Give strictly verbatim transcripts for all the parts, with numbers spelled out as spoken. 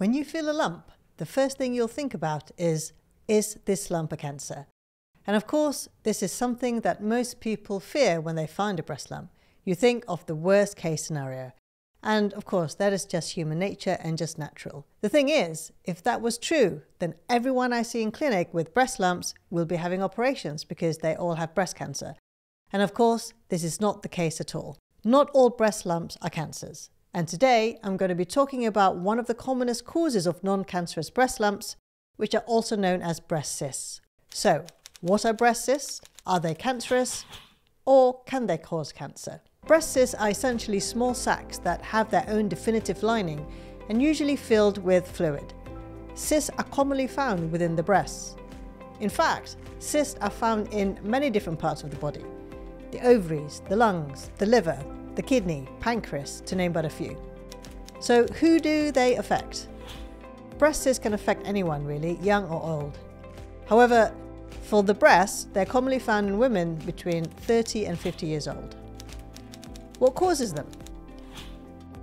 When you feel a lump, the first thing you'll think about is, is this lump a cancer? And of course, this is something that most people fear when they find a breast lump. You think of the worst case scenario. And of course, that is just human nature and just natural. The thing is, if that was true, then everyone I see in clinic with breast lumps will be having operations because they all have breast cancer. And of course, this is not the case at all. Not all breast lumps are cancers. And today, I'm going to be talking about one of the commonest causes of non-cancerous breast lumps, which are also known as breast cysts. So, what are breast cysts? Are they cancerous? Or can they cause cancer? Breast cysts are essentially small sacs that have their own definitive lining and usually filled with fluid. Cysts are commonly found within the breasts. In fact, cysts are found in many different parts of the body. The ovaries, the lungs, the liver, the kidney, pancreas, to name but a few. So who do they affect? Breast cysts can affect anyone really, young or old. However, for the breasts, they're commonly found in women between thirty and fifty years old. What causes them?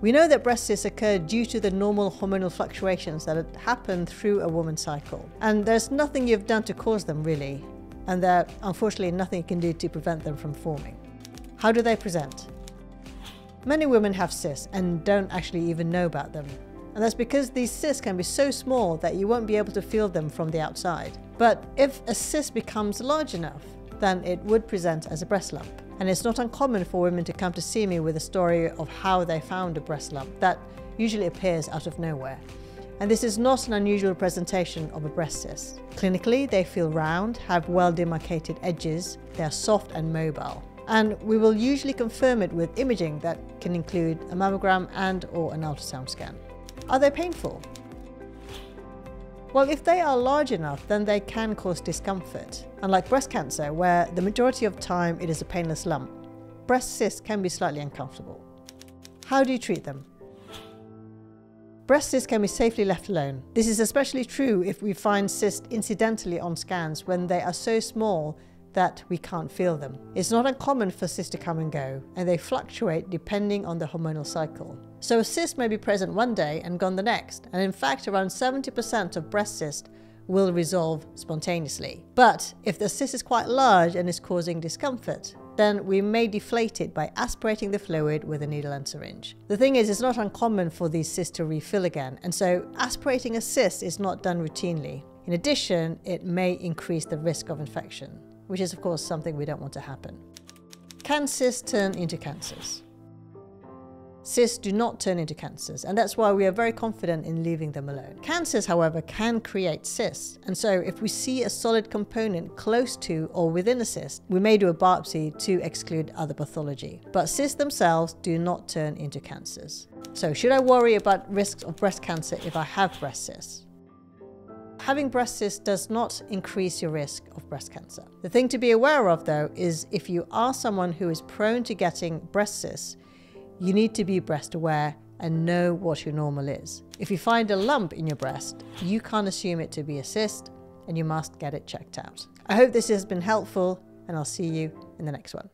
We know that breast cysts occur due to the normal hormonal fluctuations that happen through a woman's cycle. And there's nothing you've done to cause them really. And there's unfortunately nothing you can do to prevent them from forming. How do they present? Many women have cysts and don't actually even know about them. And that's because these cysts can be so small that you won't be able to feel them from the outside. But if a cyst becomes large enough, then it would present as a breast lump. And it's not uncommon for women to come to see me with a story of how they found a breast lump that usually appears out of nowhere. And this is not an unusual presentation of a breast cyst. Clinically, they feel round, have well-demarcated edges, they are soft and mobile. And we will usually confirm it with imaging that can include a mammogram and or an ultrasound scan. Are they painful? Well, if they are large enough, then they can cause discomfort. Unlike breast cancer, where the majority of time it is a painless lump, breast cysts can be slightly uncomfortable. How do you treat them? Breast cysts can be safely left alone. This is especially true if we find cysts incidentally on scans when they are so small that we can't feel them. It's not uncommon for cysts to come and go, and they fluctuate depending on the hormonal cycle. So a cyst may be present one day and gone the next, and in fact around seventy percent of breast cysts will resolve spontaneously. But if the cyst is quite large and is causing discomfort, then we may deflate it by aspirating the fluid with a needle and syringe. The thing is, it's not uncommon for these cysts to refill again, and so aspirating a cyst is not done routinely. In addition, it may increase the risk of infection, which is of course something we don't want to happen. Can cysts turn into cancers? Cysts do not turn into cancers, and that's why we are very confident in leaving them alone. Cancers, however, can create cysts, and so if we see a solid component close to or within a cyst, we may do a biopsy to exclude other pathology. But cysts themselves do not turn into cancers. So should I worry about risks of breast cancer if I have breast cysts? Having breast cysts does not increase your risk of breast cancer. The thing to be aware of though is if you are someone who is prone to getting breast cysts, you need to be breast aware and know what your normal is. If you find a lump in your breast, you can't assume it to be a cyst and you must get it checked out. I hope this has been helpful and I'll see you in the next one.